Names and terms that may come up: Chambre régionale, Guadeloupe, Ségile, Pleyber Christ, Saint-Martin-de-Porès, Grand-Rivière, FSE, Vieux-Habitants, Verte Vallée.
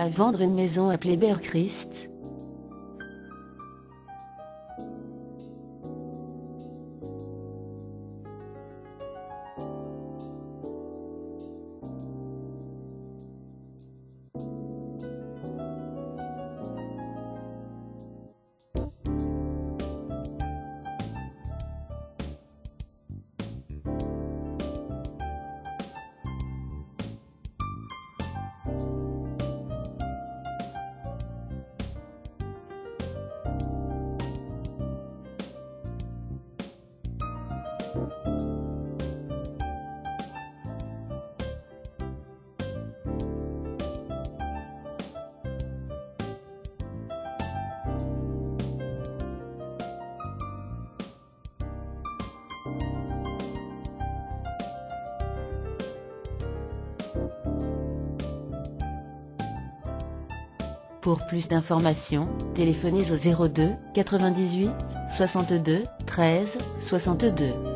à vendre une maison à Pleyber Christ. Pour plus d'informations, téléphonez au 02 98 62 13 62.